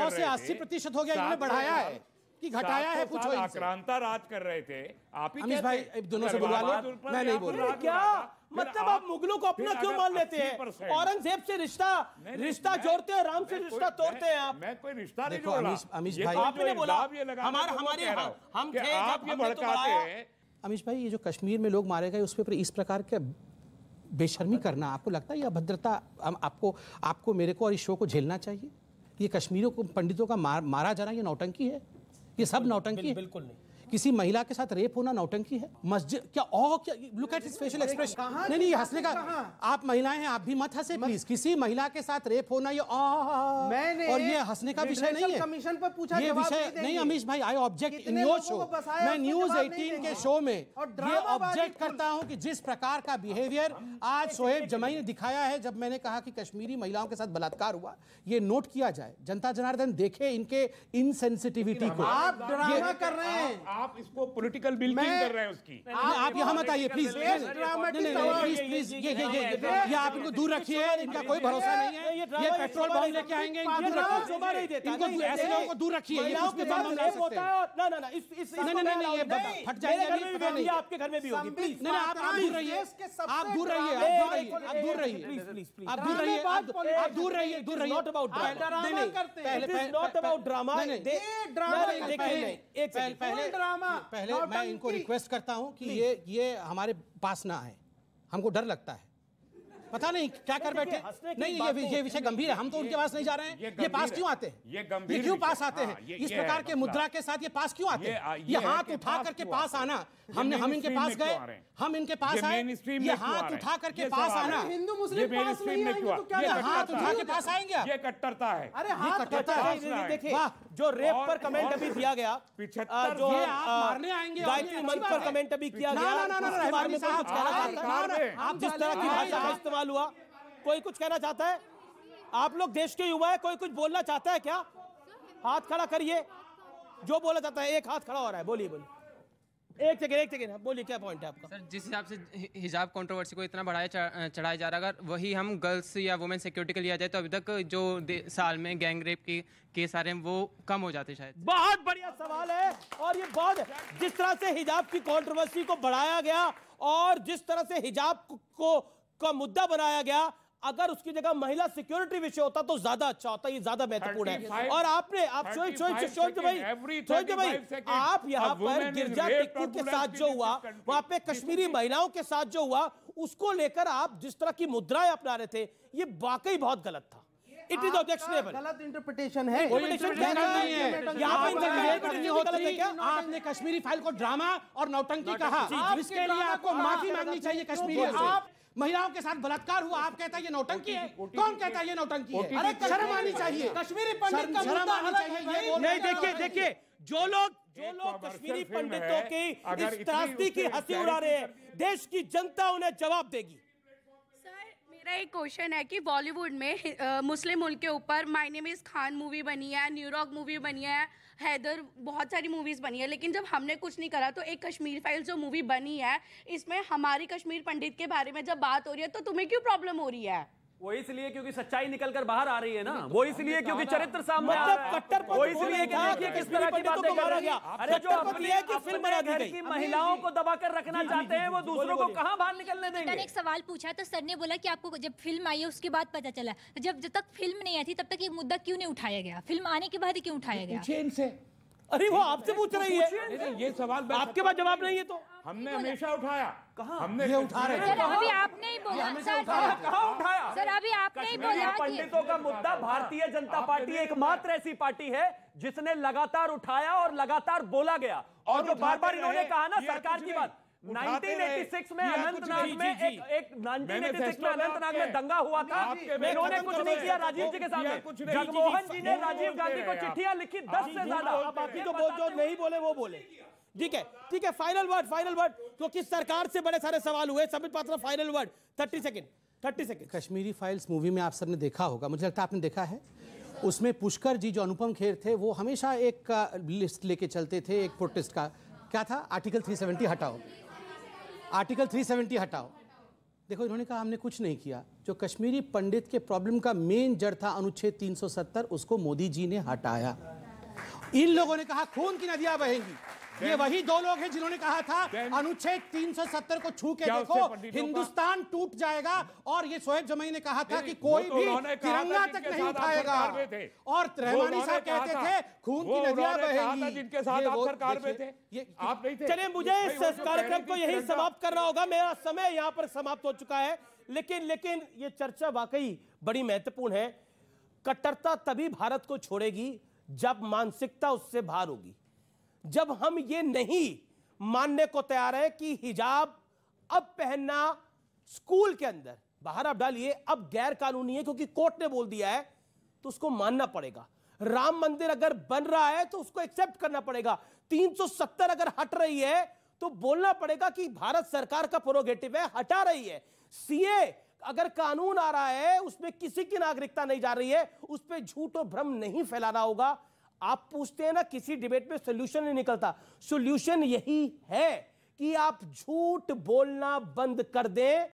से 80% हो गया, इन्होंने बढ़ाया है कि घटाया है, पूछो इनसे। आक्रांता राज कर रहे थे आप ही, अमीश भाई दोनों से बुलवा लो, मैं नहीं बोल रहा। क्या मतलब आप मुगलों को अपना क्यों मान लेते हैं? औरंगजेब से रिश्ता जोड़ते हैं, राम से रिश्ता तोड़ते हैं आप। मैं कोई रिश्ता नहीं जोड़ रहा, अमीश भाई आपने बोला हम थे, आप ये भड़काते हैं। अमीश भाई, ये जो कश्मीर में लोग मारे गए उस पर इस प्रकार के बेशर्मी करना आपको लगता है या भद्रता आपको मेरे को और इस शो को झेलना चाहिए? ये कश्मीरियों को, पंडितों का मारा जाना ये नौटंकी है? ये सब नौटंकी है? बिल्कुल नहीं। किसी महिला के साथ रेप होना नौटंकी है? मस्जिद क्या look at his facial expression. नहीं नहीं, हंसने का, आप महिलाएं हैं, आप भी मत हंसे प्लीज। किसी महिला के साथ रेप होना ये और ये हंसने का विषय नहीं है, कमीशन पर पूछा ये विषय नहीं। अमीश भाई, I object in your show. मैं News 18 के शो में ये ऑब्जेक्ट करता हूँ कि जिस प्रकार का बिहेवियर आज शोएब जमाई ने दिखाया है, जब मैंने कहा कि कश्मीरी महिलाओं के साथ बलात्कार हुआ, ये नोट किया जाए, जनता जनार्दन देखे इनके इनसेंसिटिविटी को। आप ड्रामा कर रहे हैं, आप इसको पॉलिटिकल बिल्डिंग कर रहे हैं उसकी। आप यहाँ मत आइए प्लीज, प्लीज ये आप इनको दूर रखिए, इनका कोई भरोसा नहीं है। ये पेट्रोल बम लेके आएंगे, ऐसे लोगों को दूर रखिए। फट जाएंगे, आपके घर में भी होगी। आप दूर रहिए, आप दूर रहिए, आप दूर रहिए, आप दूर रहिए, दूर रहिए। Not about drama, not about drama, पहले पहले मैं इनको रिक्वेस्ट करता हूं कि ये हमारे पास ना आए, हमको डर लगता है, पता नहीं क्या कर बैठे। नहीं, ये विषय गंभीर है, हम तो उनके पास नहीं जा रहे हैं। ये पास क्यों आते हैं? ये क्यों पास आते हैं? इस प्रकार के मुद्रा के साथ ये पास क्यों आते हैं? ये हाथ उठा करके पास आना, हम इनके पास गए, हम इनके पास आए, ये हाथ उठा करके पास आना। हिंदू मुस्लिम पास नहीं आएंगे तो क्या हाथ उठा के पास आएंगे? ये कट्टरता है, अरे कट्टरता है। देखिए, जो रेप पर कमेंट अभी दिया गया, जो मारने आएंगे गायत्री मंत्र पर कमेंट अभी किया गया, आप जिस तरह की भाषा का इस्तेमाल हुआ, कोई कुछ कहना चाहता है? आप लोग देश के युवा है, कोई कुछ बोलना चाहता है क्या? हाथ खड़ा करिए, जो बोलना चाहता है। एक हाथ खड़ा हो रहा है, बोलिए बोलिए। एक सेकेंड, बोलिए क्या पॉइंट है आपका? सर, जिस हिसाब से हिजाब कंट्रोवर्सी को इतना बढ़ाया चढ़ाया जा रहा है, अगर वही हम गर्ल्स या वुमेन सिक्योरिटी के लिया जाए तो अभी तक जो साल में गैंग रेप के केस आ रहे हैं वो कम हो जाते शायद। बहुत बढ़िया सवाल है, और ये बहुत, जिस तरह से हिजाब की कंट्रोवर्सी को बढ़ाया गया और जिस तरह से हिजाब को मुद्दा बनाया गया, अगर उसकी जगह महिला सिक्योरिटी विषय होता तो ज्यादा अच्छा होता, ये ज्यादा महत्वपूर्ण है। और आपने आप यहाँ पर गिरजा टिक्कू के साथ जो हुआ, वहां पे कश्मीरी महिलाओं के साथ जो हुआ, उसको लेकर आप जिस तरह की मुद्राएं अपना रहे थे, ये वाकई बहुत गलत था। इट इज ऑब्जेक्शनेबल, गलत इंटरप्रिटेशन है, आपने कश्मीरी फाइल को ड्रामा और नौटंकी कहा, इसके लिए आपको माफी मांगनी चाहिए कश्मीरियों से। महिलाओं के साथ बलात्कार हुआ, आप कहता है ये नौटंकी है? कौन कहता है ये नौटंकी है? अरे शर्म आनी चाहिए, कश्मीरी पंडित का शर्म आनी चाहिए। नहीं, देखिए जो लोग कश्मीरी पंडितों की इस त्रासदी की हंसी उड़ा रहे हैं, देश की जनता उन्हें जवाब देगी। मेरा एक क्वेश्चन है कि बॉलीवुड में मुस्लिम मुल्क के ऊपर my name is Khan movie बनी है, न्यूयॉर्क मूवी बनी है, हैदर, बहुत सारी मूवीज़ बनी है, लेकिन जब हमने कुछ नहीं करा, तो एक कश्मीर फाइल्स जो मूवी बनी है, इसमें हमारी कश्मीर पंडित के बारे में जब बात हो रही है तो तुम्हें क्यों प्रॉब्लम हो रही है? वो इसलिए क्योंकि सच्चाई निकलकर बाहर आ रही है ना, वो इसलिए क्योंकि चरित्र सामने आ रहा है, वो इसलिए कि किस तरह की बातें कर रही है। अरे जो अपने की महिलाओं को दबाकर रखना चाहते हैं, वो दूसरों को कहां बाहर निकलने देंगे। मैंने एक सवाल पूछा तो सर ने बोला कि आपको जब फिल्म आई है उसके बाद पता चला, जब तक फिल्म नहीं आई थी तब तक ये मुद्दा क्यों नहीं उठाया गया, फिल्म आने के बाद क्यों उठाया गया? अरे वो आपसे पूछ रही है, ये सवाल आपके पास जवाब नहीं है तो हमने हमेशा उठाया, कहा हमने ये उठा रहे हैं। अभी आपने ही बोला सर, अभी आपने ही बोला पंडितों का मुद्दा भारतीय जनता पार्टी एकमात्र ऐसी पार्टी है जिसने लगातार उठाया और लगातार बोला गया। और जो बार बार इन्होंने कहा ना सरकार की बात, 1986 में अनंतनाग में एक 1986 में अनंतनाग में दंगा हुआ था, इन्होंने कुछ नहीं किया राजीव जी के सामने। जगमोहन जी ने राजीव गांधी को चिट्ठियां लिखी 10 से ज्यादा, बाकी जो नहीं बोले वो बोले। ठीक है, फाइनल वर्ड, क्योंकि सरकार से बड़े सारे सवाल हुए। Samit Patra, final word, 30 second. Kashmiri files movie में आप सबने देखा होगा, मुझे लगता है आपने देखा है, उसमें पुष्कर जी जो अनुपम खेर थे, वो हमेशा एक लिस्ट लेके चलते थे, एक प्रोटेस्ट का क्या था, आर्टिकल 370 हटाओ, देखो इन्होंने कहा हमने कुछ नहीं किया। जो कश्मीरी पंडित के प्रॉब्लम का मेन जड़ था अनुच्छेद 370, उसको मोदी जी ने हटाया। इन लोगों ने कहा खून की नदियां बहेंगी। ये वही दो लोग हैं जिन्होंने कहा था अनुच्छेद 370 को छू के देखो हिंदुस्तान टूट जाएगा, और ये शोएब जमाई ने कहा था कि कोई भी तिरंगा तक नहीं उठाएगा, और रहमानी साहब कहते थे खून की नदियां बहेंगी। जिनके साथ आप सरकार में थे, आप नहीं थे। चलिए, मुझे इस कार्यक्रम को यही समाप्त करना होगा, मेरा समय यहाँ पर समाप्त हो चुका है। लेकिन ये चर्चा वाकई बड़ी महत्वपूर्ण है। कट्टरता तभी भारत को छोड़ेगी जब मानसिकता उससे बाहर होगी। जब हम ये नहीं मानने को तैयार है कि हिजाब अब पहनना स्कूल के अंदर, बाहर आप डालिए, अब गैर कानूनी है क्योंकि कोर्ट ने बोल दिया है, तो उसको मानना पड़ेगा। राम मंदिर अगर बन रहा है तो उसको एक्सेप्ट करना पड़ेगा। 370 अगर हट रही है तो बोलना पड़ेगा कि भारत सरकार का प्रोगेटिव है, हटा रही है। सीए अगर कानून आ रहा है उसमें किसी की नागरिकता नहीं जा रही है, उस पर झूठ और भ्रम नहीं फैलाना होगा। आप पूछते हैं ना किसी डिबेट में सॉल्यूशन नहीं निकलता, सॉल्यूशन यही है कि आप झूठ बोलना बंद कर दें।